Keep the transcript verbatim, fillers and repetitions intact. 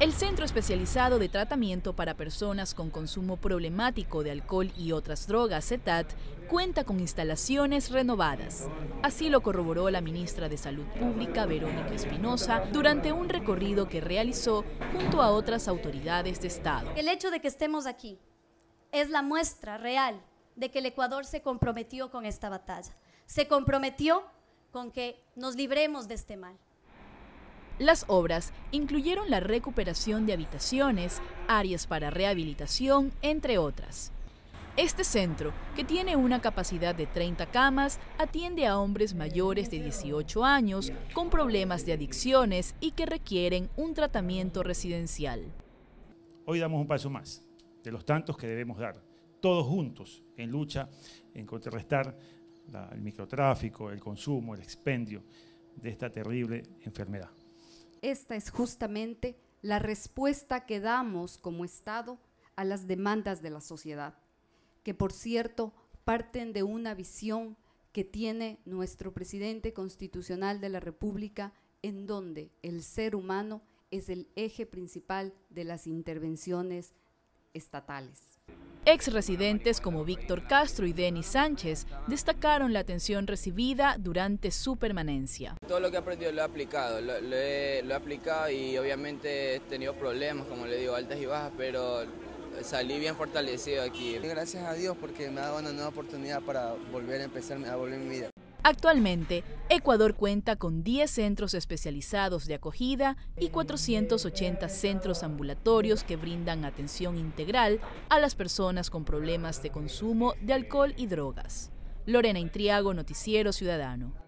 El Centro Especializado de Tratamiento para Personas con Consumo Problemático de Alcohol y Otras Drogas, C E T A T, cuenta con instalaciones renovadas. Así lo corroboró la ministra de Salud Pública, Verónica Espinosa, durante un recorrido que realizó junto a otras autoridades de Estado. El hecho de que estemos aquí es la muestra real de que el Ecuador se comprometió con esta batalla. Se comprometió con que nos libremos de este mal. Las obras incluyeron la recuperación de habitaciones, áreas para rehabilitación, entre otras. Este centro, que tiene una capacidad de treinta camas, atiende a hombres mayores de dieciocho años con problemas de adicciones y que requieren un tratamiento residencial. Hoy damos un paso más, de los tantos que debemos dar, todos juntos, en lucha, en contrarrestar la, el microtráfico, el consumo, el expendio de esta terrible enfermedad. Esta es justamente la respuesta que damos como Estado a las demandas de la sociedad, que por cierto parten de una visión que tiene nuestro presidente constitucional de la República, en donde el ser humano es el eje principal de las intervenciones estatales. Exresidentes como Víctor Castro y Denis Sánchez destacaron la atención recibida durante su permanencia. Todo lo que he aprendido lo he aplicado, lo, lo, he, lo he aplicado y obviamente he tenido problemas, como le digo, altas y bajas, pero salí bien fortalecido aquí. Gracias a Dios porque me ha dado una nueva oportunidad para volver a empezar a volver mi vida. Actualmente, Ecuador cuenta con diez centros especializados de acogida y cuatrocientos ochenta centros ambulatorios que brindan atención integral a las personas con problemas de consumo de alcohol y drogas. Lorena Intriago, Noticiero Ciudadano.